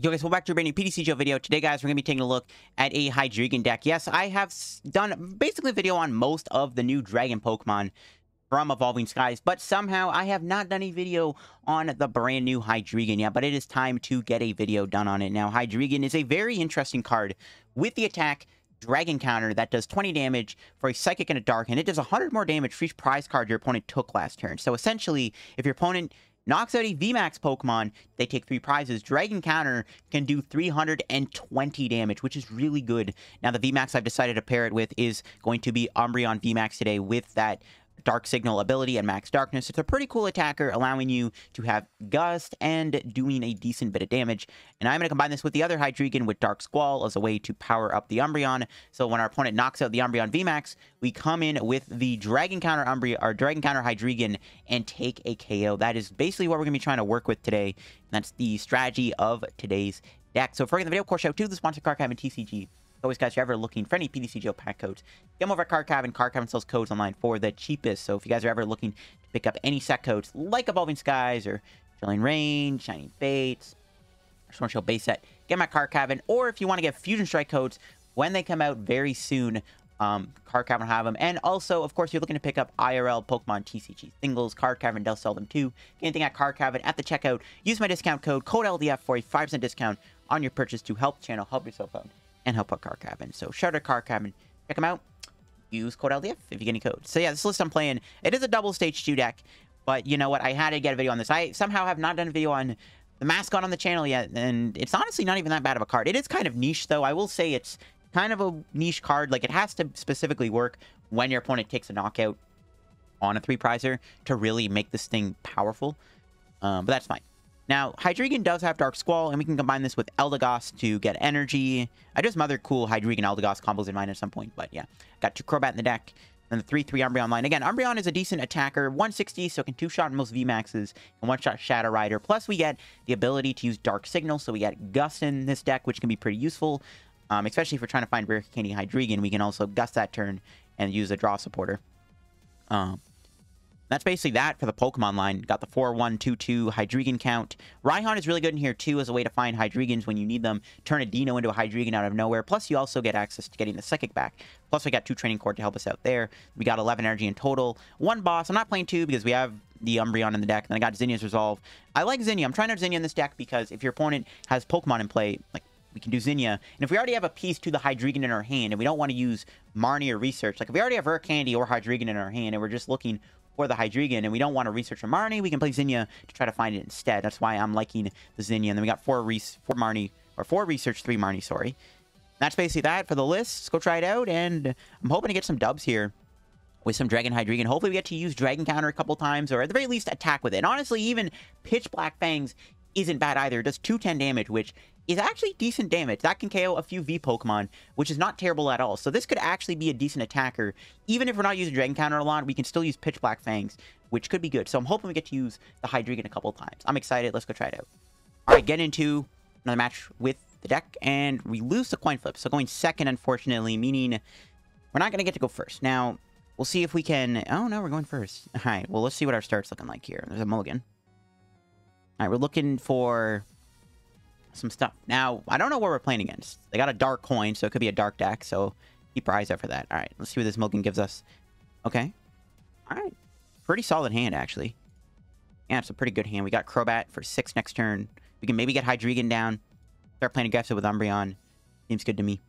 Yo guys, welcome back to a brand new PTCG video. Today guys, we're going to be taking a look at a Hydreigon deck. Yes, I have done basically a video on most of the new Dragon Pokemon from Evolving Skies, but somehow I have not done a video on the brand new Hydreigon yet, but it is time to get a video done on it now. Hydreigon is a very interesting card with the attack Dragon Counter that does 20 damage for a Psychic and a Dark, and it does 100 more damage for each prize card your opponent took last turn. So essentially, if your opponent knocks out a VMAX Pokemon, they take 3 prizes. Dragon Counter can do 320 damage, which is really good. Now, the VMAX I've decided to pair it with is going to be Umbreon VMAX today with that Dark Signal ability and Max Darkness. It's a pretty cool attacker, allowing you to have Gust and doing a decent bit of damage. And I'm going to combine this with the other Hydreigon with Dark Squall as a way to power up the Umbreon. So when our opponent knocks out the Umbreon VMAX, we come in with the Dragon Counter Umbreon or Dragon Counter Hydreigon and take a KO. That is basically what we're going to be trying to work with today. And that's the strategy of today's deck. So for the video, of course, shout out to the sponsor, Card Cavern TCG. Always, guys, if you're ever looking for any PTCG pack codes, get them over at Card Cavern. Card Cavern sells codes online for the cheapest. So if you guys are ever looking to pick up any set codes like Evolving Skies or Chilling Rain, Shining Fates, or Storm Shield base set, get them at Card Cavern. Or if you want to get Fusion Strike codes when they come out very soon, Card Cavern have them. And also, of course, you're looking to pick up IRL Pokemon TCG singles, Card Cavern does sell them too. Get anything at Card Cavern at the checkout. Use my discount code LDF for a 5% discount on your purchase to help channel, help yourself out, and help out Card Cavern. So shout out Card Cavern, check them out, use code LDF if you get any code. So yeah, this list I'm playing, it is a double stage 2 deck, but you know what, I had to get a video on this. I somehow have not done a video on the mascot on the channel yet, and it's honestly not even that bad of a card. It is kind of niche though, I will say. It's kind of a niche card, like it has to specifically work when your opponent takes a knockout on a 3-prizer to really make this thing powerful, but that's fine. Now, Hydreigon does have Dark Squall, and we can combine this with Eldegoss to get energy. I just have other cool Hydreigon-Eldegoss combos in mind at some point, but yeah. Got 2 Crobat in the deck, and the 3-3 Umbreon line. Again, Umbreon is a decent attacker, 160, so it can 2-shot most VMAXs, and 1-shot Shadow Rider. Plus, we get the ability to use Dark Signal, so we get Gust in this deck, which can be pretty useful, especially if we're trying to find Rare Candy Hydreigon. We can also Gust that turn and use a Draw Supporter. That's basically that for the Pokemon line. Got the 4-1-2-2 Hydreigon count. Raihan is really good in here too as a way to find Hydreigons when you need them. Turn a Dino into a Hydreigon out of nowhere. Plus you also get access to getting the Psychic back. Plus we got 2 Training Court to help us out there. We got 11 energy in total. 1 Boss. I'm not playing 2 because we have the Umbreon in the deck. Then I got Zinnia's Resolve. I like Zinnia. I'm trying out Zinnia in this deck because if your opponent has Pokemon in play, like, we can do Zinnia. And if we already have a piece to the Hydreigon in our hand and we don't want to use Marnie or Research, like if we already have Rare Candy or Hydreigon in our hand and we're just looking for the Hydreigon and we don't want to research a Marnie, we can play Zinnia to try to find it instead. That's why I'm liking the Zinnia. And then we got 4 Research, 3 Marnie, sorry. That's basically that for the list. Let's go try it out, and I'm hoping to get some dubs here with some Dragon Hydreigon. Hopefully we get to use Dragon Counter a couple times, or at the very least attack with it. And honestly, even Pitch Black Fangs isn't bad either. It does 210 damage, which is actually decent damage. That can KO a few V Pokemon, which is not terrible at all. So this could actually be a decent attacker. Even if we're not using Dragon Counter a lot, we can still use Pitch Black Fangs, which could be good. So I'm hoping we get to use the Hydreigon a couple of times. I'm excited. Let's go try it out. All right, get into another match with the deck, and we lose the coin flip. So going second, unfortunately, meaning we're not going to get to go first. Now, we'll see if we can... Oh, no, we're going first. All right, well, let's see what our start's looking like here. There's a mulligan. All right, we're looking for some stuff. Now, I don't know what we're playing against. They got a dark coin, so it could be a dark deck, so keep our eyes out for that. All right, let's see what this Mulligan gives us. Okay. All right. Pretty solid hand, actually. Yeah, it's a pretty good hand. We got Crobat for 6 next turn. We can maybe get Hydreigon down. Start playing aggressive with Umbreon. Seems good to me.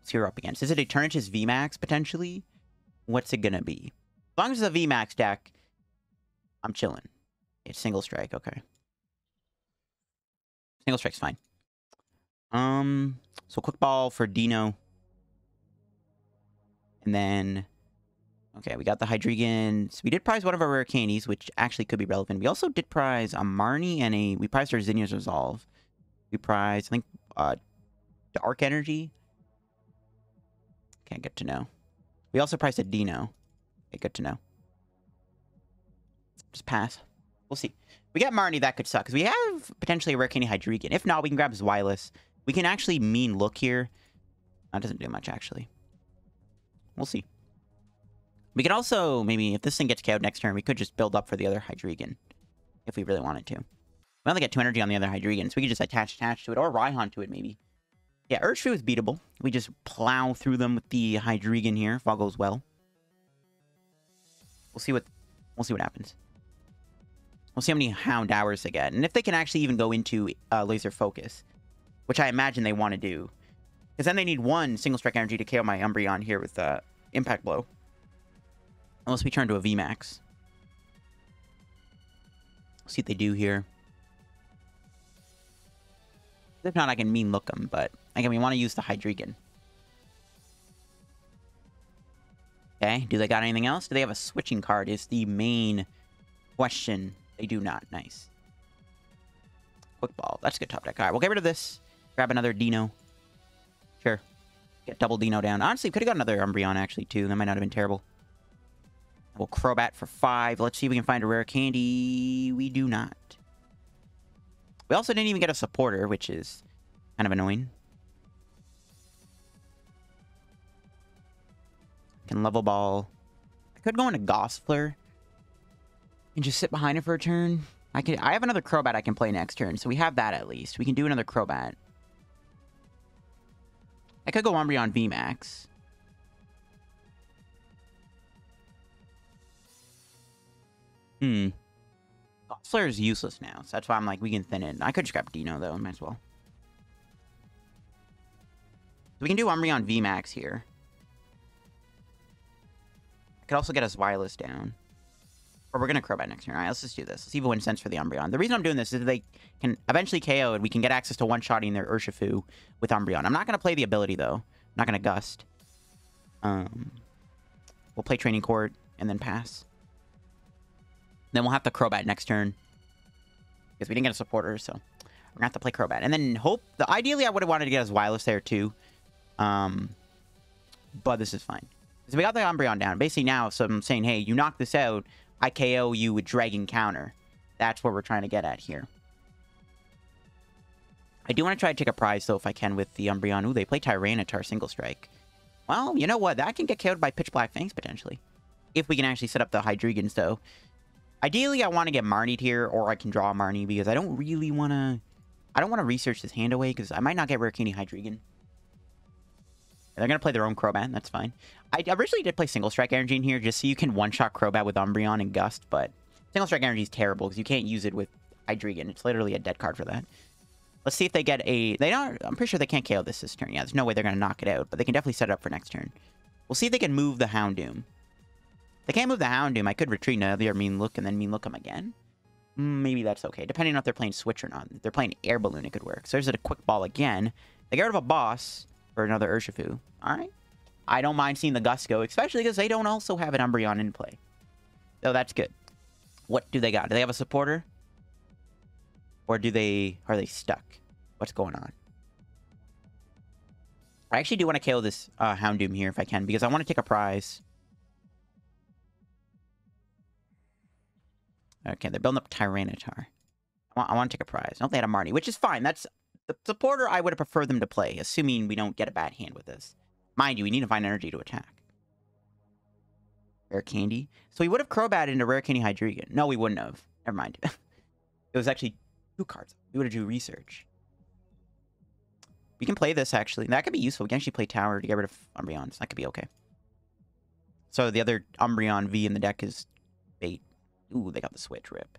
Let's see what we're up against. Is it Eternatus VMAX, potentially? What's it gonna be? As long as it's a VMAX deck, I'm chilling. It's Single Strike, okay. Single Strike's fine. So Quick Ball for Dino. And then, okay, we got the Hydreigon. So we did prize one of our Rare Candies, which actually could be relevant. We also did prize a Marnie and we prized our Zinnia's Resolve. We prized, I think, Dark Energy. Okay, good to know. We also prized a Dino. Okay, good to know. Just pass. We'll see. We got Marnie, that could suck, because we have potentially a Rare Candy Hydreigon. If not, we can grab Zweilous. We can actually mean look here. That doesn't do much, actually. We'll see. We could also, maybe, if this thing gets KO'd next turn, we could just build up for the other Hydreigon, if we really wanted to. We only get 2 energy on the other Hydreigon, so we can just attach to it, or Raihan to it, maybe. Yeah, Urshifu is beatable. We just plow through them with the Hydreigon here, if all goes well. We'll see what happens. We'll see how many Hound Hours they get, and if they can actually even go into Laser Focus, which I imagine they want to do, because then they need 1 Single Strike energy to KO my Umbreon here with Impact Blow. Unless we turn to a VMAX. Let's see what they do here. If not, I can mean look them, but again, we want to use the Hydreigon. Okay, do they got anything else? Do they have a switching card? Is the main question. They do not. Nice. Quick Ball. That's a good top deck. All right, we'll get rid of this. Grab another Dino. Sure. Get double Dino down. Honestly, could have got another Umbreon, actually, too. That might not have been terrible. We'll Crobat for 5. Let's see if we can find a Rare Candy. We do not. We also didn't even get a supporter, which is kind of annoying. Can Level Ball. I could go into Gossifleur and just sit behind it for a turn. I have another Crobat I can play next turn, so we have that at least. We can do another Crobat. I could go Umbreon VMAX. Gossifleur is useless now, so that's why I'm like, we can thin it. I could just grab Dino, though. Might as well. So we can do Umbreon VMAX here. I could also get a Zweilous down. Or we're going to Crobat next turn. All right, let's just do this. Let's see if it wins sense for the Umbreon. The reason I'm doing this is they can eventually KO, and we can get access to one-shotting their Urshifu with Umbreon. I'm not going to play the ability, though. I'm not going to Gust. We'll play Training Court and then pass. Then we'll have to Crobat next turn. Because we didn't get a supporter, so we're going to have to play Crobat. And then hope... Ideally, I would have wanted to get a Wireless there, too. But this is fine. So we got the Umbreon down. Basically now, so I'm saying, hey, you knock this out, I KO you with Dragon Counter. That's what we're trying to get at here. I do want to try to take a prize, though, if I can, with the Umbreon. Ooh, they play Tyranitar Single Strike. Well, you know what? That can get KO'd by Pitch Black Fangs, potentially. If we can actually set up the Hydreigon, though. Ideally, I want to get Marnied here, or I can draw Marnie, because I don't really want to... I don't want to research this hand away, because I might not get Rare Candy Hydreigon. They're going to play their own Crobat, that's fine. I originally did play Single Strike Energy in here, just so you can one-shot Crobat with Umbreon and Gust, but... Single Strike Energy is terrible, because you can't use it with Hydreigon. It's literally a dead card for that. Let's see if they get a... They don't... I'm pretty sure they can't KO this turn. Yeah, there's no way they're going to knock it out, but they can definitely set it up for next turn. We'll see if they can move the Houndoom. They can't move the Houndoom. I could retreat another Mean Look and then Mean Look them again. Maybe that's okay, depending on if they're playing Switch or not. If they're playing Air Balloon, it could work. So there's a Quick Ball again. They get rid of a Boss for another Urshifu. All right. I don't mind seeing the Gust go, especially because they don't also have an Umbreon in play. So that's good. What do they got? Do they have a supporter? Or are they stuck? What's going on? I actually do want to KO this Houndoom here if I can, because I want to take a prize. Okay, they're building up Tyranitar. I want to take a prize. I don't think they had a Marnie, which is fine. That's the supporter I would have preferred them to play, assuming we don't get a bad hand with this. Mind you, we need to find energy to attack. Rare Candy. So we would have Crobat into Rare Candy Hydreigon. No, we wouldn't have. Never mind. It was actually 2 cards. We would have drew Research. We can play this, actually. That could be useful. We can actually play Tower to get rid of Umbreon. So that could be okay. So the other Umbreon V in the deck is bait. Ooh, they got the switch rip.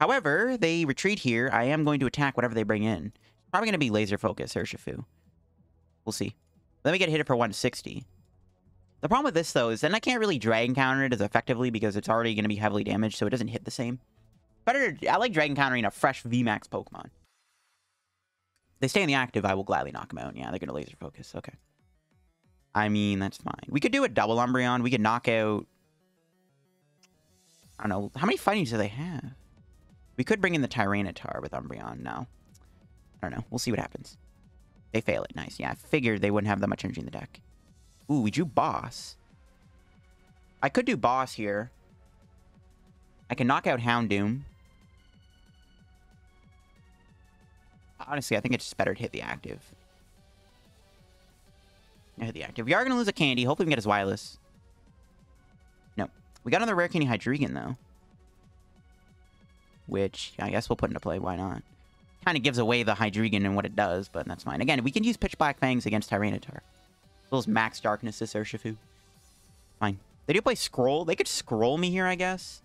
However, they retreat here. I am going to attack whatever they bring in. Probably going to be Laser Focus, Urshifu. We'll see. Let me get hit it for 160. The problem with this, though, is then I can't really Dragon Counter it as effectively because it's already going to be heavily damaged, so it doesn't hit the same. Better, I like Dragon Countering a fresh VMAX Pokemon. If they stay in the active, I will gladly knock them out. Yeah, they're going to Laser Focus. Okay. I mean, that's fine. We could do a double Umbreon. We could knock out... I don't know. How many fightings do they have? We could bring in the Tyranitar with Umbreon now. I don't know. We'll see what happens. They fail it. Nice. Yeah, I figured they wouldn't have that much energy in the deck. Ooh, we drew Boss. I could do Boss here. I can knock out Houndoom. Honestly, I think it's just better to hit the active. I hit the active. We are going to lose a candy. Hopefully we can get his Wireless. We got another Rare Candy Hydreigon, though. which I guess we'll put into play. Why not? Kind of gives away the Hydreigon and what it does, but that's fine. Again, we can use Pitch Black Fangs against Tyranitar. Those Max Darkness, this Urshifu. Fine. They do play Scroll. They could Scroll me here, I guess.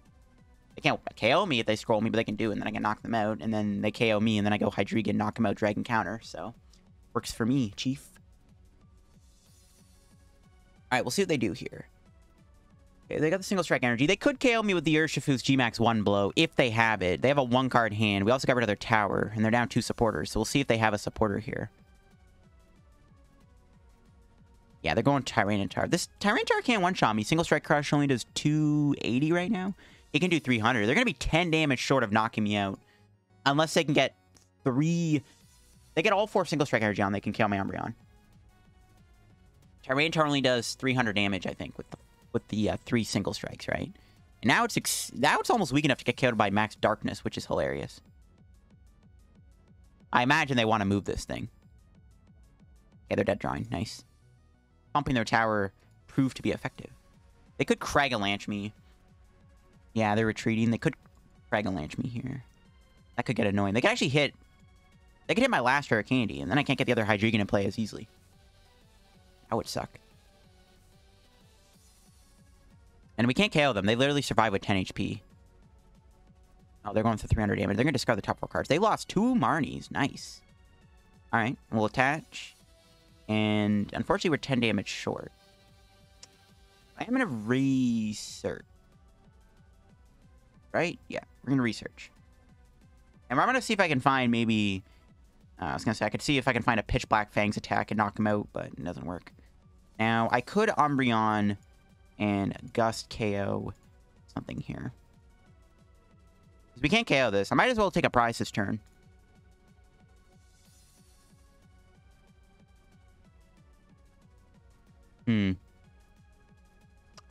They can't KO me if they Scroll me, but they can do it, and then I can knock them out. And then they KO me, and then I go Hydreigon, knock them out, Dragon Counter. So, works for me, Chief. Alright, we'll see what they do here. Okay, they got the Single Strike energy. They could KO me with the Urshifu's G-Max 1 blow if they have it. They have a 1-card hand. We also got rid of their tower, and they're down 2 supporters. So we'll see if they have a supporter here. Yeah, they're going Tyranitar. This Tyranitar can't 1-shot me. Single Strike Crush only does 280 right now. It can do 300. They're going to be 10 damage short of knocking me out. Unless they can get 3... They get all 4 Single Strike energy on. They can KO my Umbreon. Tyranitar only does 300 damage, I think, with the 3 Single Strikes, right? And now it's almost weak enough to get killed by Max Darkness, which is hilarious. I imagine they want to move this thing. Yeah, they're dead drawing. Nice. Pumping their tower proved to be effective. They could Cragalanche me. Yeah, they're retreating. They could Cragalanche me here. That could get annoying. They could actually hit... They could hit my last Rare Candy, and then I can't get the other Hydreigon in play as easily. That would suck. And we can't KO them. They literally survive with 10 HP. Oh, they're going for 300 damage. They're going to discard the top 4 cards. They lost 2 Marnies. Nice. All right. We'll attach. And unfortunately, we're 10 damage short. I'm going to research. Right? Yeah. We're going to research. And I'm going to see if I can find maybe... I was going to say, I could see if I can find a Pitch Black Fangs attack and knock him out, but it doesn't work. Now, I could Umbreon... and Gust KO something here. Because we can't KO this. I might as well take a prize this turn. I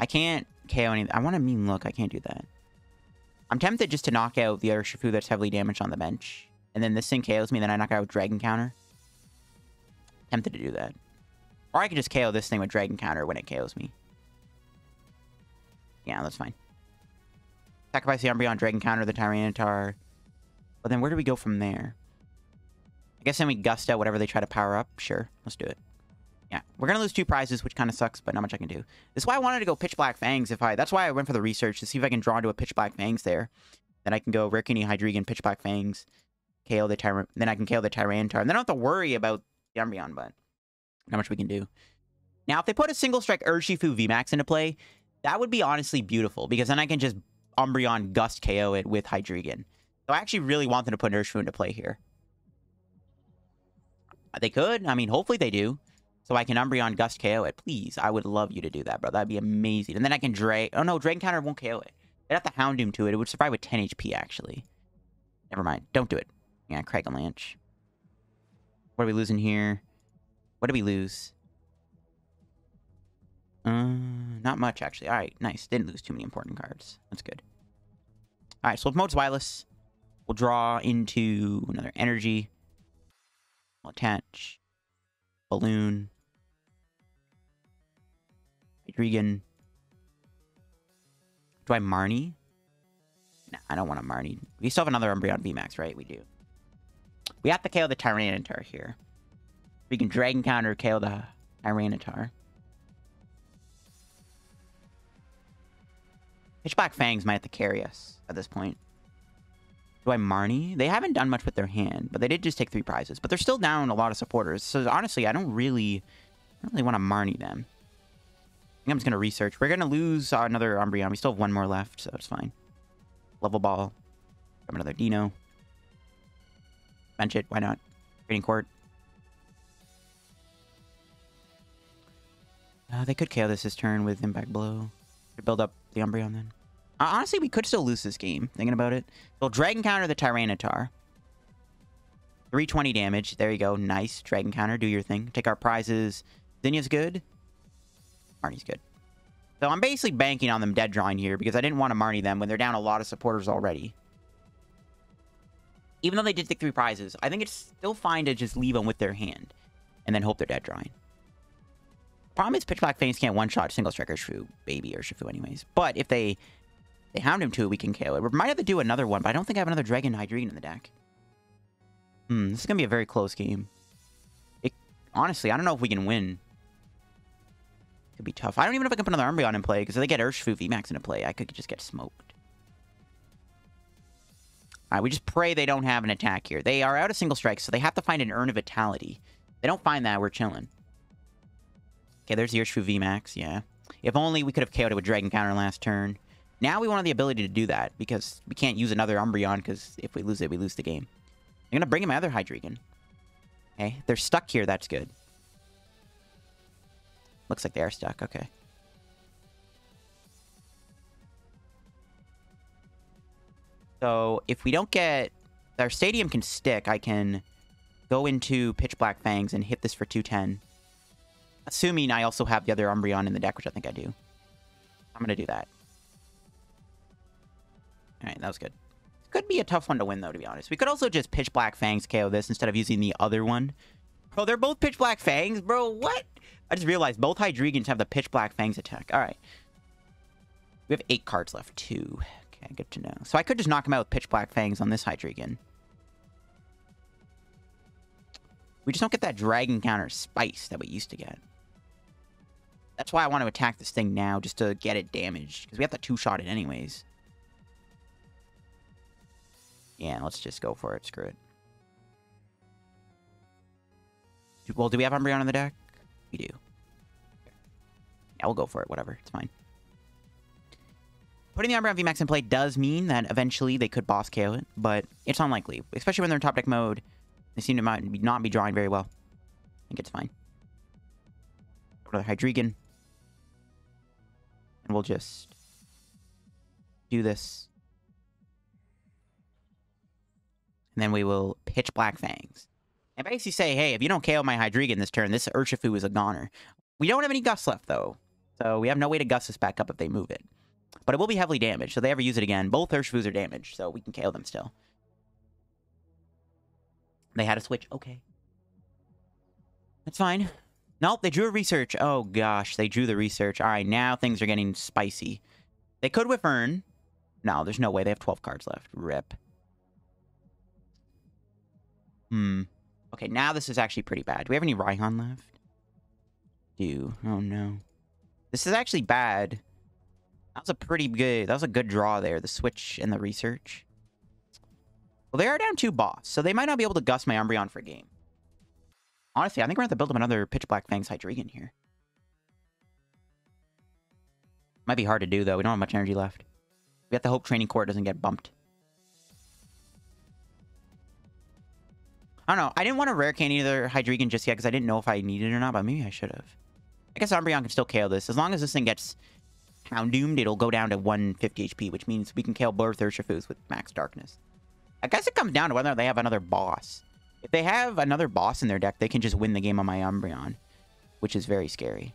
can't KO anything. I want a mean look. I can't do that. I'm tempted just to knock out the other Urshifu that's heavily damaged on the bench. And then this thing KOs me, then I knock out with Dragon Counter. Tempted to do that. Or I could just KO this thing with Dragon Counter when it KOs me. Yeah, that's fine. Sacrifice the Umbreon, Dragon Counter, the Tyranitar. But then where do we go from there? I guess then we gust out whatever they try to power up. Sure, let's do it. Yeah, we're going to lose 2 prizes, which kind of sucks, but not much I can do. That's why I wanted to go Pitch Black Fangs. That's why I went for the research, to see if I can draw into a Pitch Black Fangs there. Then I can go Rare Candy, Hydreigon, Pitch Black Fangs, KO the Tyranitar. Then I can KO the Tyranitar. And then I don't have to worry about the Umbreon, but not much we can do. Now, if they put a Single Strike Urshifu VMAX into play... that would be honestly beautiful, because then I can just Umbreon Gust KO it with Hydreigon. So I actually really want them to put Urshifu into play here. They could. I mean, hopefully they do. So I can Umbreon Gust KO it. Please, I would love you to do that, bro. That'd be amazing. And then I can Drake... oh, no, Dragon Counter won't KO it. They'd have to Houndoom to it. It would survive with 10 HP, actually. Never mind. Don't do it. Yeah, Cragalanche. What are we losing here? What do we lose? Not much, actually. Alright, nice. Didn't lose too many important cards. That's good. Alright, so we'll promote Zweilous. We'll draw into another energy. We'll attach. Balloon. Hydreigon. Do I Marnie? Nah, I don't want to Marnie. We still have another Umbreon VMAX, right? We do. We have to KO the Tyranitar here. We can Dragon Counter KO the Tyranitar. Pitch Black Fangs might have to carry us at this point. Do I Marnie? They haven't done much with their hand, but they did just take 3 prizes. But they're still down a lot of supporters. So honestly, I don't really want to Marnie them. I think I'm just going to research. We're going to lose another Umbreon. We still have 1 more left, so it's fine. Level Ball. Grab another Dino. Bench it. Why not? Training Court. They could KO this turn with Impact Blow. To build up the Umbreon then. Honestly, we could still lose this game, thinking about it. We'll Dragon Counter the Tyranitar. 320 damage. There you go. Nice. Dragon Counter. Do your thing. Take our prizes. Zinnia's good. Marnie's good. So I'm basically banking on them dead drawing here because I didn't want to Marnie them when they're down a lot of supporters already. Even though they did take 3 prizes, I think it's still fine to just leave them with their hand and then hope they're dead drawing. Problem is Pitch Black Fangs can't 1-shot Single Strike Urshifu, baby Urshifu anyways. But if they They Houndoom too, we can KO it. We might have to do another one, but I don't think I have another Dragon Hydreigon in the deck. This is going to be a very close game. Honestly, I don't know if we can win. Could be tough. I don't even know if I can put another Umbreon in play, because if they get Urshifu VMAX into play, I could just get smoked. Alright, we just pray they don't have an attack here. They are out of Single Strike, so they have to find an Urn of Vitality. If they don't find that, we're chilling. Okay, there's the Urshifu VMAX, yeah. If only we could have KO'd it with Dragon Counter last turn. Now we wanted the ability to do that, because we can't use another Umbreon, because if we lose it, we lose the game. I'm going to bring in my other Hydreigon. Okay, they're stuck here, that's good. Looks like they are stuck, okay. So, if we don't get... Our Stadium can stick, I can go into Pitch Black Fangs and hit this for 210. Assuming I also have the other Umbreon in the deck, which I think I do. I'm going to do that. Alright, that was good. Could be a tough one to win, though, to be honest. We could also just Pitch Black Fangs KO this instead of using the other one. Bro, they're both Pitch Black Fangs? Bro, what? I just realized both Hydreigons have the Pitch Black Fangs attack. Alright. We have 8 cards left, 2. Okay, good to know. So I could just knock him out with Pitch Black Fangs on this Hydreigon. We just don't get that Dragon Counter spice that we used to get. That's why I want to attack this thing now, just to get it damaged. Because we have to two-shot it anyways. Yeah, let's just go for it. Screw it. Well, do we have Umbreon in the deck? We do. Yeah, we'll go for it. Whatever. It's fine. Putting the Umbreon VMAX in play does mean that eventually they could boss KO it, but it's unlikely. Especially when they're in top deck mode. They seem to not be drawing very well. I think it's fine. Go to the Hydreigon. And we'll just do this. And then we will Pitch Black Fangs. And basically say, hey, if you don't KO my Hydreigon this turn, this Urshifu is a goner. We don't have any Gus left, though. So we have no way to Gus this back up if they move it. But it will be heavily damaged, so if they ever use it again, both Urshifus are damaged, so we can KO them still. They had a switch. Okay. That's fine. Nope, they drew a Research. Oh, gosh, they drew the Research. All right, now things are getting spicy. They could Whiff Urn. No, there's no way. They have 12 cards left. Rip. Okay, now this is actually pretty bad. Do we have any Raihan left? Ew. Oh, no. This is actually bad. That was a pretty good... That was a good draw there. The switch and the Research. Well, they are down 2 boss, so they might not be able to Gus my Umbreon for a game. Honestly, I think we're going to have to build up another Pitch Black Fangs Hydreigon here. Might be hard to do, though. We don't have much energy left. We have to hope Training Court doesn't get bumped. I don't know. I didn't want to Rare Candy either Hydreigon just yet because I didn't know if I needed it or not, but maybe I should have. I guess Umbreon can still KO this. As long as this thing gets Houndoomed, it'll go down to 150 HP, which means we can KO both Urshifus with Max Darkness. I guess it comes down to whether they have another boss. If they have another boss in their deck, they can just win the game on my Umbreon, which is very scary.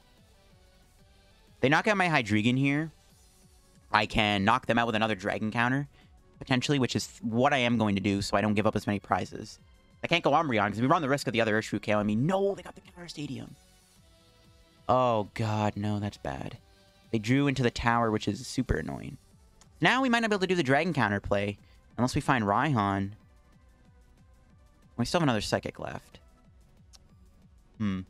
They knock out my Hydreigon here. I can knock them out with another Dragon Counter, potentially, which is what I am going to do so I don't give up as many prizes. I can't go Umbreon because we run the risk of the other Urshifu KOing me. No, they got the Counter Stadium. Oh, God, no, that's bad. They drew into the Tower, which is super annoying. Now we might not be able to do the Dragon Counter play unless we find Raihan. We still have another Psychic left. Can't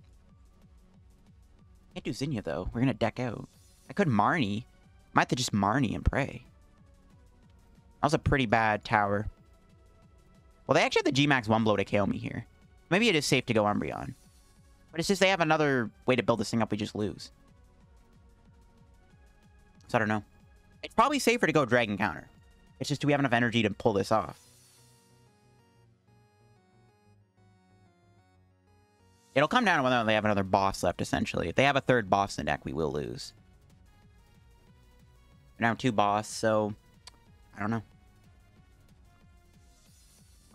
do Zinnia, though. We're going to deck out. I could Marnie. Might have to just Marnie and pray. That was a pretty bad Tower. Well, they actually have the Gmax one blow to KO me here. Maybe it is safe to go Umbreon. But it's just they have another way to build this thing up, we just lose. So I don't know. It's probably safer to go Dragon Counter. It's just do we have enough energy to pull this off? It'll come down to whether they have another boss left, essentially. If they have a third boss in the deck, we will lose. We're down 2 boss, so... I don't know.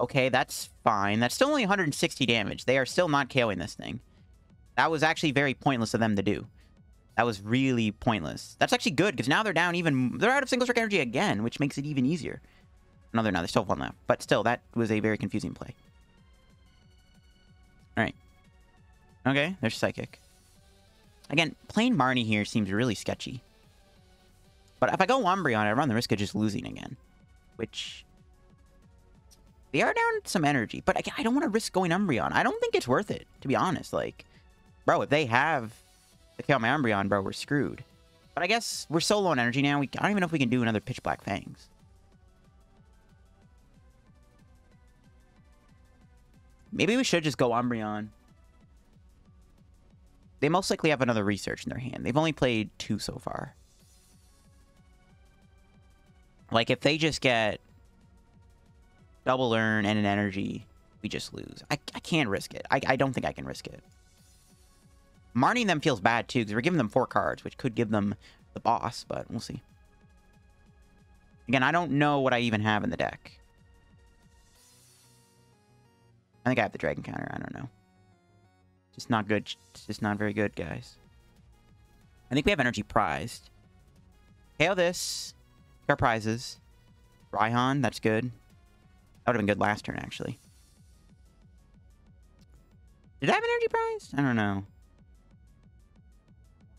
Okay, that's fine. That's still only 160 damage. They are still not KOing this thing. That was actually very pointless of them to do. That was really pointless. That's actually good, because now they're down even... They're out of Single Strike energy again, which makes it even easier. No, they're not. They still have 1 left. But still, that was a very confusing play. Alright. Okay, there's Psychic. Again, playing Marnie here seems really sketchy. But if I go Umbreon, I run the risk of just losing again. Which... they are down some energy. But I don't want to risk going Umbreon. I don't think it's worth it, to be honest. Like, bro, if they have... they kill my Umbreon, bro, we're screwed. But I guess we're so low on energy now, I don't even know if we can do another Pitch Black Fangs. Maybe we should just go Umbreon. They most likely have another Research in their hand. They've only played 2 so far. Like, if they just get double earn and an energy, we just lose. I can't risk it. I don't think I can risk it. Marnie them feels bad, too, because we're giving them 4 cards, which could give them the boss, but we'll see. Again, I don't know what I even have in the deck. I think I have the Dragon Counter. I don't know. Just not good. Just not very good, guys. I think we have energy prized. KO this. Take our prizes. Raihan, that's good. That would have been good last turn, actually. Did I have energy prized? I don't know.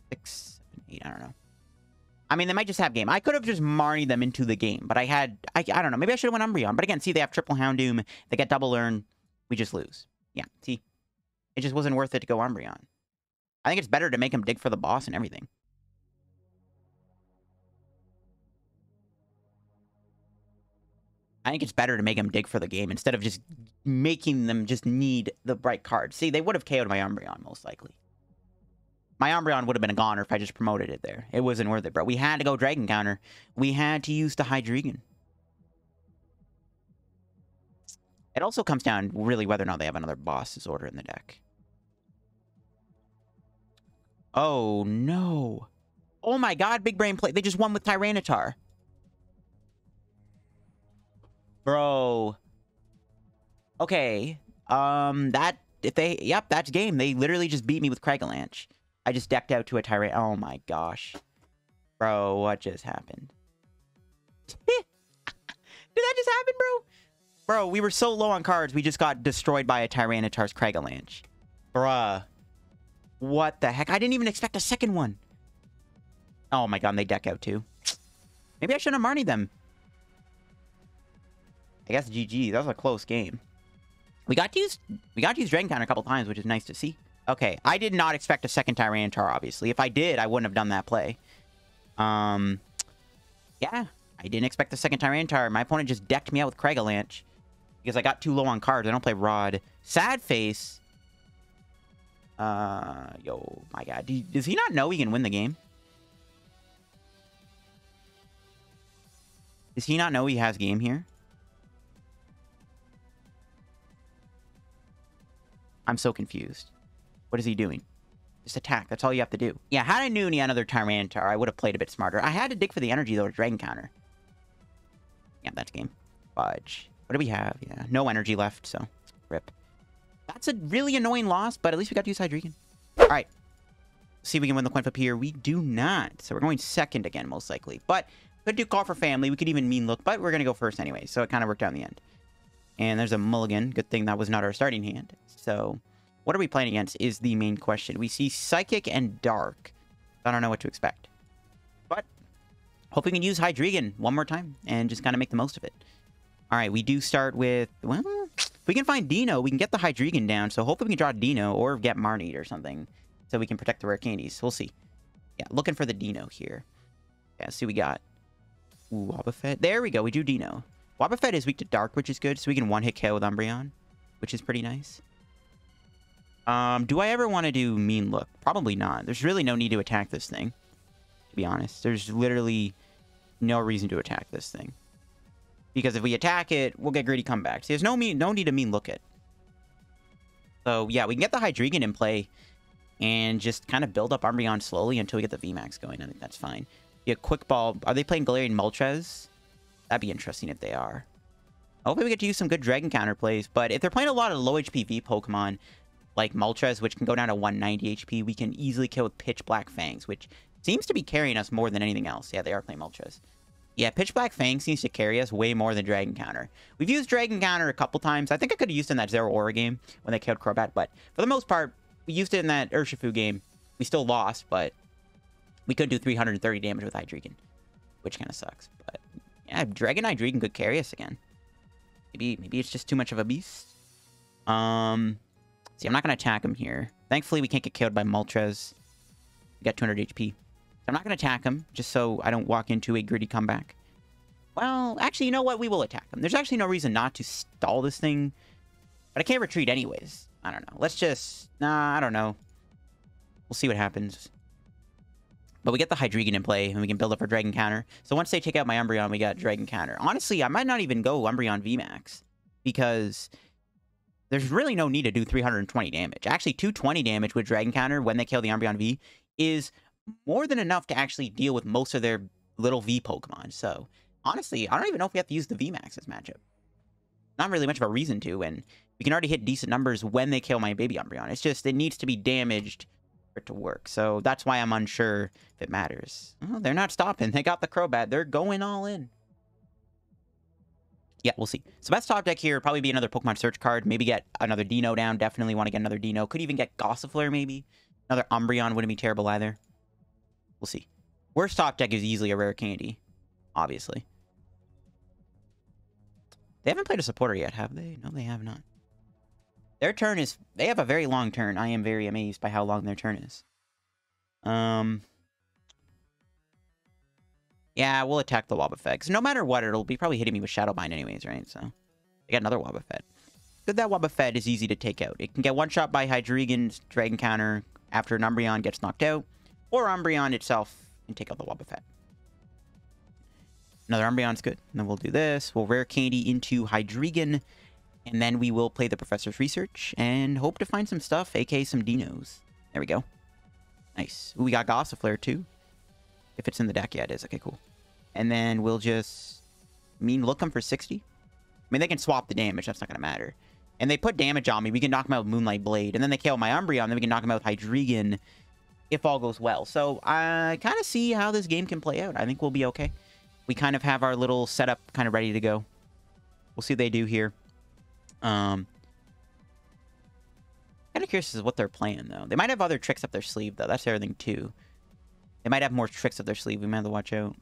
6, 7, 8, I don't know. I mean, they might just have game. I could have just Marnied them into the game, but I had... I don't know. Maybe I should have went Umbreon. But again, see, they have triple Houndoom. They get double earn. We just lose. Yeah, see? It just wasn't worth it to go Umbreon. I think it's better to make him dig for the boss and everything. I think it's better to make him dig for the game instead of just making them just need the right card. See, they would have KO'd my Umbreon, most likely. My Umbreon would have been a goner if I just promoted it there. It wasn't worth it, bro. We had to go Dragon Counter. We had to use the Hydreigon. It also comes down, really, whether or not they have another boss's order in the deck. Oh, no. Oh, my God. Big brain play. They just won with Tyranitar. Bro. Okay. That... if they... yep, that's game. They literally just beat me with Cragalanche. I just decked out to a Tyranitar. Oh, my gosh. Bro, what just happened? Did that just happen, bro? Bro, we were so low on cards, we just got destroyed by a Tyranitar's Cragalanche. Bruh. What the heck? I didn't even expect a second one. Oh, my God, and they deck out, too. Maybe I shouldn't have Marnied them. I guess GG. That was a close game. We got to use Dragon Counter a couple times, which is nice to see. Okay, I did not expect a second Tyranitar, obviously. If I did, I wouldn't have done that play. Yeah, I didn't expect the second Tyranitar. My opponent just decked me out with Cragalanche because I got too low on cards. I don't play Rod. Sad face. Yo, my God. Does he not know he can win the game? Does he not know he has game here? I'm so confused. What is he doing? Just attack. That's all you have to do. Yeah, had I known he had another Tyranitar, I would have played a bit smarter. I had to dig for the energy, though, to Dragon Counter. Yeah, that's game. Fudge. What do we have? Yeah, no energy left, so rip. That's a really annoying loss, but at least we got to use Hydreigon. All right. See if we can win the coin flip here. We do not. So we're going second again, most likely. But could do Call for Family. We could even Mean Look, but we're going to go first anyway. So it kind of worked out in the end. And there's a mulligan. Good thing that was not our starting hand. So, what are we playing against is the main question. We see Psychic and Dark. I don't know what to expect. But, hope we can use Hydreigon one more time and just kind of make the most of it. Alright, we do start with... well, if we can find Dino, we can get the Hydreigon down. So, hopefully we can draw Dino or get Marnied or something. So we can protect the rare candies. We'll see. Yeah, looking for the Dino here. Yeah, see what we got. Ooh, Wobbuffet. There we go. We do Dino. Wobbuffet is weak to Dark, which is good, so we can one-hit KO with Umbreon, which is pretty nice. Do I ever want to do Mean Look? Probably not. There's really no need to attack this thing, to be honest. There's literally no reason to attack this thing. Because if we attack it, we'll get greedy comebacks. There's no need to Mean Look it. So, yeah, we can get the Hydreigon in play and just kind of build up Umbreon slowly until we get the VMAX going. I think that's fine. Yeah, Quick Ball. Are they playing Galarian Moltres? That'd be interesting if they are. Hopefully we get to use some good Dragon Counter plays, but if they're playing a lot of low HP V Pokemon, like Moltres, which can go down to 190 HP, we can easily kill with Pitch Black Fangs, which seems to be carrying us more than anything else. Yeah, they are playing Moltres. Yeah, Pitch Black Fangs seems to carry us way more than Dragon Counter. We've used Dragon Counter a couple times. I think I could have used it in that Zero Aura game when they killed Crobat, but for the most part, we used it in that Urshifu game. We still lost, but we could do 330 damage with Hydreigon. which kind of sucks. But yeah, Dragonite could carry us again. Maybe it's just too much of a beast. See, I'm not gonna attack him here. Thankfully, we can't get killed by Moltres. We got 200 HP. I'm not gonna attack him just so I don't walk into a gritty comeback. Well, actually, you know what? We will attack him. There's actually no reason not to stall this thing, but I can't retreat anyways. I don't know. Let's just... Nah, I don't know. We'll see what happens. But we get the Hydreigon in play, and we can build up our Dragon Counter. So once they take out my Umbreon, we got Dragon Counter. Honestly, I might not even go Umbreon VMAX, because there's really no need to do 320 damage. Actually, 220 damage with Dragon Counter when they kill the Umbreon V is more than enough to actually deal with most of their little V Pokemon. So honestly, I don't even know if we have to use the VMAX this matchup. Not really much of a reason to, and we can already hit decent numbers when they kill my baby Umbreon. It's just, it needs to be damaged for it to work. So that's why I'm unsure if it matters. Oh, they're not stopping. They got the Crobat. They're going all in. Yeah, we'll see. So best top deck here would probably be another Pokemon Search card. Maybe get another Dino down. Definitely want to get another Dino. Could even get Gossifleur, maybe. Another Umbreon wouldn't be terrible either. We'll see. Worst top deck is easily a Rare Candy, obviously. They haven't played a supporter yet, have they? No, they have not. Their turn is... They have a very long turn. I am very amazed by how long their turn is. Yeah, we'll attack the Wobbuffet. Because no matter what, it'll be probably hitting me with Shadowbind anyways, right? So, they got another Wobbuffet. Good that Wobbuffet is easy to take out. It can get one shot by Hydreigon's Dragon Counter after an Umbreon gets knocked out. Or Umbreon itself can take out the Wobbuffet. Another Umbreon's good. And then we'll do this. We'll Rare Candy into Hydreigon. And then we will play the Professor's Research and hope to find some stuff, aka some Dinos. There we go. Nice. Ooh, we got Gossifleur too. If it's in the deck, yeah, it is. Okay, cool. And then we'll just... I mean, look them for 60. I mean, they can swap the damage. That's not going to matter. And they put damage on me. We can knock them out with Moonlight Blade. And then they kill my Umbreon. Then we can knock them out with Hydreigon if all goes well. So I kind of see how this game can play out. I think we'll be okay. We kind of have our little setup kind of ready to go. We'll see what they do here. Kind of curious as to what they're playing, though. They might have other tricks up their sleeve, though. That's the other thing, too. They might have more tricks up their sleeve. We might have to watch out.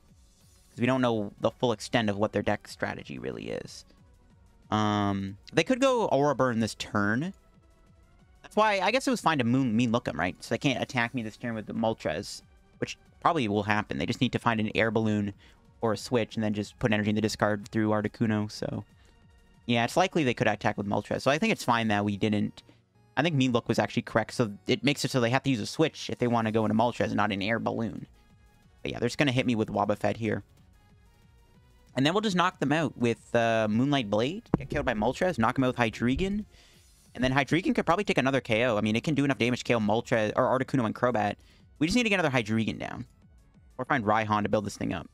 Because we don't know the full extent of what their deck strategy really is. They could go Aura Burn this turn. That's why I guess it was fine to Mean Lookum, right? So they can't attack me this turn with the Moltres, which probably will happen. They just need to find an Air Balloon or a switch, and then just put energy in the discard through Articuno. So, yeah, it's likely they could attack with Moltres. So I think it's fine that we didn't. I think Mean Look was actually correct. So it makes it so they have to use a switch if they want to go into Moltres, and not an Air Balloon. But yeah, they're just going to hit me with Wobbuffet here. And then we'll just knock them out with Moonlight Blade. Get killed by Moltres. Knock them out with Hydreigon. And then Hydreigon could probably take another KO. I mean, it can do enough damage to KO Moltres, or Articuno and Crobat. We just need to get another Hydreigon down. Or find Raihan to build this thing up.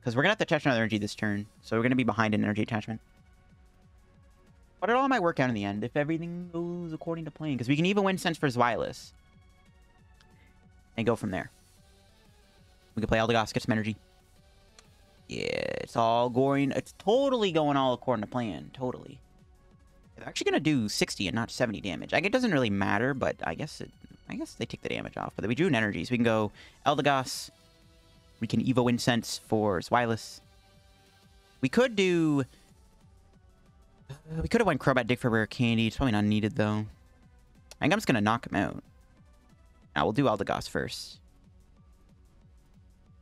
Because we're going to have to attach another energy this turn. So we're going to be behind an energy attachment. But it all might work out in the end if everything goes according to plan. Because we can even win Sense for Zweilous. And go from there. We can play Eldegoss, get some energy. Yeah, it's all going... It's totally going all according to plan. Totally. They're actually going to do 60 and not 70 damage. Like, it doesn't really matter, but I guess they take the damage off. But we drew an energy, so we can go Eldegoss... We can Evo Incense for Zweilous. We could do... we could have went Crobat Dig for Rare Candy. It's probably not needed, though. I think I'm just going to knock him out. Now, we'll do Eldegoss first.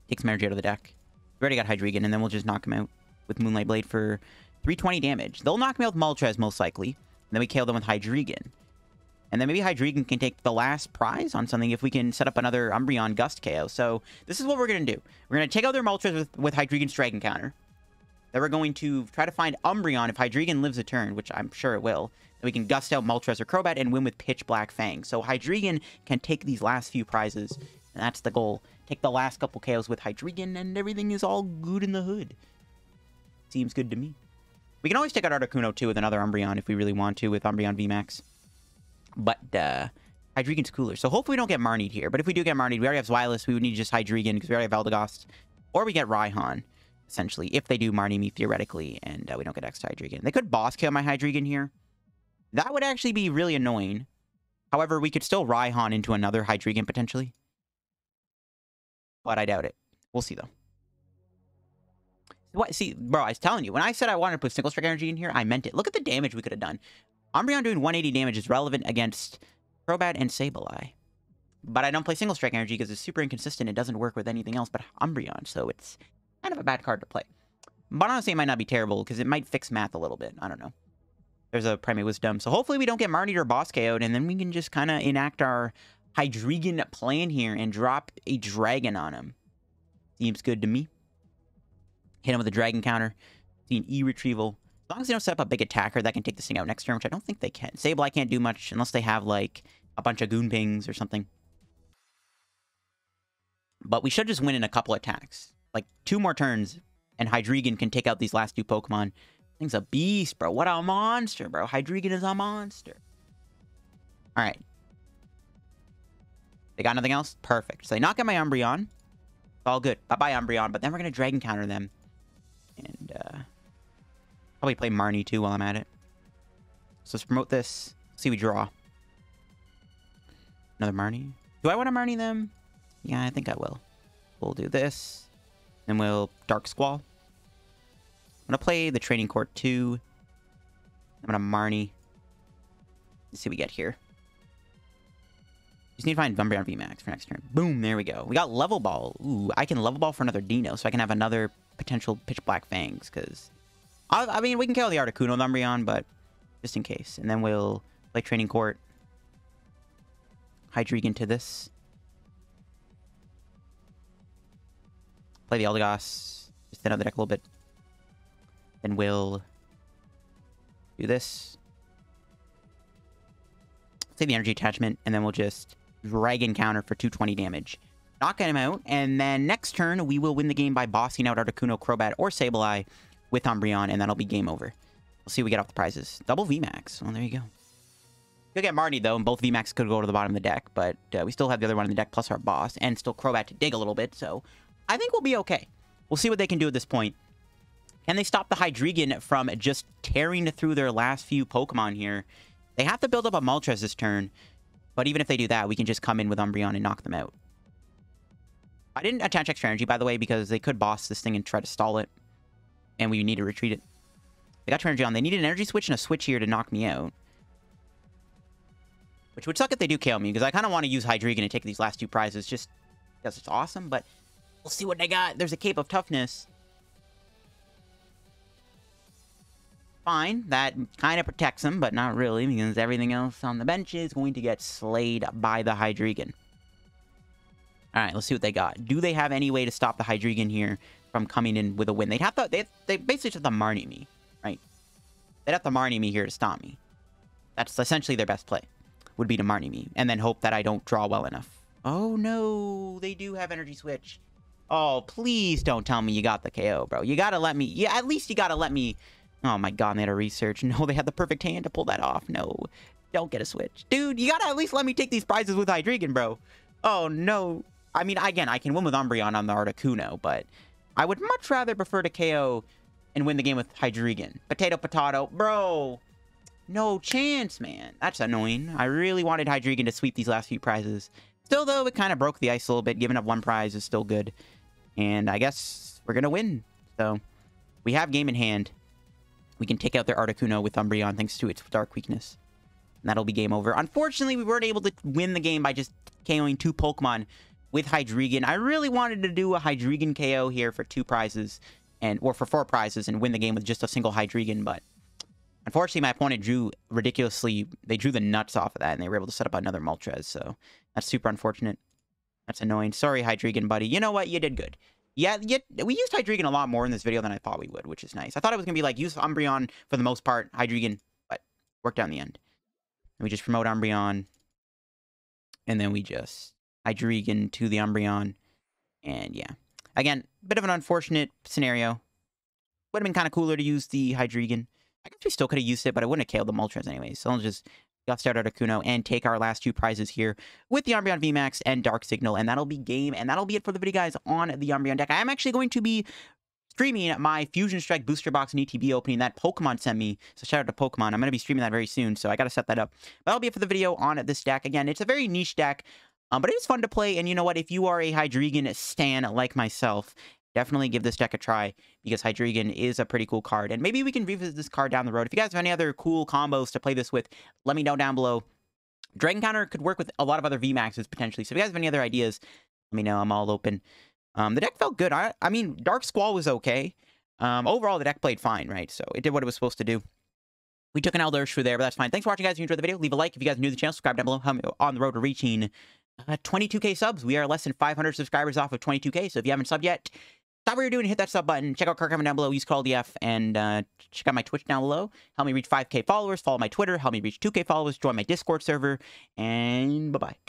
Take some energy out of the deck. We already got Hydreigon, and then we'll just knock him out with Moonlight Blade for 320 damage. They'll knock me out with Moltres, most likely. And then we KO them with Hydreigon. And then maybe Hydreigon can take the last prize on something if we can set up another Umbreon Gust KO. So this is what we're going to do. We're going to take out their Moltres with Hydreigon's Dragon Counter. Then we're going to try to find Umbreon if Hydreigon lives a turn, which I'm sure it will. Then we can Gust out Moltres or Crobat and win with Pitch Black Fangs. So Hydreigon can take these last few prizes. And that's the goal. Take the last couple KOs with Hydreigon and everything is all good in the hood. Seems good to me. We can always take out Articuno too with another Umbreon if we really want to with Umbreon VMAX. But, Hydreigon's cooler. So hopefully we don't get Marnied here. But if we do get Marnied, we already have Zweilous. We would need just Hydreigon because we already have Eldegoss. Or we get Raihan, essentially, if they do Marnie me, theoretically. And we don't get X to Hydreigon. They could Boss kill my Hydreigon here. That would actually be really annoying. However, we could still Raihan into another Hydreigon, potentially. But I doubt it. We'll see, though. What? See, bro, I was telling you. When I said I wanted to put Single Strike Energy in here, I meant it. Look at the damage we could have done. Umbreon doing 180 damage is relevant against Crobat and Sableye. But I don't play Single Strike Energy because it's super inconsistent. It doesn't work with anything else but Umbreon, so it's kind of a bad card to play. But honestly, it might not be terrible because it might fix math a little bit. I don't know. There's a Primate Wisdom. So hopefully we don't get Marnie or Boss KO'd, and then we can just kind of enact our Hydreigon plan here and drop a Dragon on him. Seems good to me. Hit him with a Dragon Counter. See an E-Retrieval. As long as they don't set up a big attacker that can take this thing out next turn, which I don't think they can. Sableye can't do much unless they have, like, a bunch of Goonpings or something. But we should just win in a couple attacks. Like, 2 more turns, and Hydreigon can take out these last 2 Pokemon. Thing's a beast, bro. What a monster, bro. Hydreigon is a monster. All right. They got nothing else? Perfect. So they knock out my Umbreon. It's all good. Bye-bye, Umbreon. But then we're going to Dragon Counter them. And, probably play Marnie, too, while I'm at it. So let's promote this. Let's see we draw. Another Marnie. Do I want to Marnie them? Yeah, I think I will. We'll do this. Then we'll Dark Squall. I'm going to play the Training Court, too. I'm going to Marnie. Let's see what we get here. Just need to find Umbreon VMAX for next turn. Boom, there we go. We got Level Ball. Ooh, I can Level Ball for another Dino, so I can have another potential Pitch Black Fangs, because... I mean, we can kill the Articuno with Umbreon, but just in case. And then we'll play Training Court. Hydreigon to this. Play the Eldegoss. Just thin out the deck a little bit. Then we'll do this. Save the energy attachment, and then we'll just Dragon Counter for 220 damage. Knock him out, and then next turn, we will win the game by bossing out Articuno, Crobat, or Sableye with Umbreon, and that'll be game over. We'll see what we get off the prizes. Double VMAX. Well, there you go. You'll get Marnie, though, and both VMAX could go to the bottom of the deck, but we still have the other one in the deck, plus our boss, and still Crobat to dig a little bit, so I think we'll be okay. We'll see what they can do at this point. Can they stop the Hydreigon from just tearing through their last few Pokemon here? They have to build up a Moltres this turn, but even if they do that, we can just come in with Umbreon and knock them out. I didn't attach extra energy, by the way, because they could boss this thing and try to stall it, and we need to retreat it. They got energy on. They need an energy switch and a switch here to knock me out, which would suck if they do KO me, because I kind of want to use Hydreigon to take these last 2 prizes just because it's awesome, but we'll see what they got. There's a Cape of Toughness. Fine. That kind of protects him, but not really, because everything else on the bench is going to get slayed by the Hydreigon. Alright, let's see what they got. Do they have any way to stop the Hydreigon here from coming in with a win? They'd have to... They basically just have to Marnie me, right? They'd have to Marnie me here to stop me. That's essentially their best play, would be to Marnie me, and then hope that I don't draw well enough. Oh, no. They do have energy switch. Oh, please don't tell me you got the KO, bro. You gotta let me... Yeah, at least you gotta let me... Oh, my God, they had a research. No, they had the perfect hand to pull that off. No, don't get a switch. Dude, you gotta at least let me take these prizes with Hydreigon, bro. Oh, no. I mean, again, I can win with Umbreon on the Articuno, but I would much rather prefer to KO and win the game with Hydreigon. Potato, potato. Bro, no chance, man. That's annoying. I really wanted Hydreigon to sweep these last few prizes. Still, though, it kind of broke the ice a little bit. Giving up 1 prize is still good. And I guess we're going to win. So we have game in hand. We can take out their Articuno with Umbreon thanks to its dark weakness. And that'll be game over. Unfortunately, we weren't able to win the game by just KOing 2 Pokemon with Hydreigon. I really wanted to do a Hydreigon KO here for 2 prizes, and or for 4 prizes, and win the game with just a single Hydreigon, but unfortunately, my opponent drew ridiculously... They drew the nuts off of that, and they were able to set up another Moltres, so that's super unfortunate. That's annoying. Sorry, Hydreigon, buddy. You know what? You did good. Yeah, we used Hydreigon a lot more in this video than I thought we would, which is nice. I thought it was going to be like, use Umbreon for the most part, Hydreigon, but worked out in the end. And we just promote Umbreon, and then we just Hydreigon to the Umbreon, and yeah. Again, bit of an unfortunate scenario. Would have been kind of cooler to use the Hydreigon. I guess we still could have used it, but I wouldn't have KO'd the Moltres anyways, so I'll just... Start Articuno and take our last 2 prizes here with the Umbreon VMAX and Dark Signal, and that'll be game, and that'll be it for the video, guys, on the Umbreon deck. I am actually going to be streaming my Fusion Strike Booster Box and ETB opening that Pokemon sent me, so shout out to Pokemon. I'm going to be streaming that very soon, so I got to set that up. But that'll be it for the video on this deck. Again, it's a very niche deck, but it is fun to play, and you know what? If you are a Hydreigon stan like myself, definitely give this deck a try because Hydreigon is a pretty cool card. And maybe we can revisit this card down the road. If you guys have any other cool combos to play this with, let me know down below. Dragon Counter could work with a lot of other VMAXs potentially. So if you guys have any other ideas, let me know. I'm all open. The deck felt good. I mean, Dark Squall was okay. Overall, the deck played fine, right? So it did what it was supposed to do. We took an Urshifu there, but that's fine. Thanks for watching, guys. If you enjoyed the video, leave a like. If you guys are new to the channel, subscribe down below. I'm on the road to reaching 22k subs. We are less than 500 subscribers off of 22k, so if you haven't subbed yet, stop what you're doing and hit that sub button. Check out Card Cavern down below. Use code DF and check out my Twitch down below. Help me reach 5k followers. Follow my Twitter. Help me reach 2k followers. Join my Discord server. And bye-bye.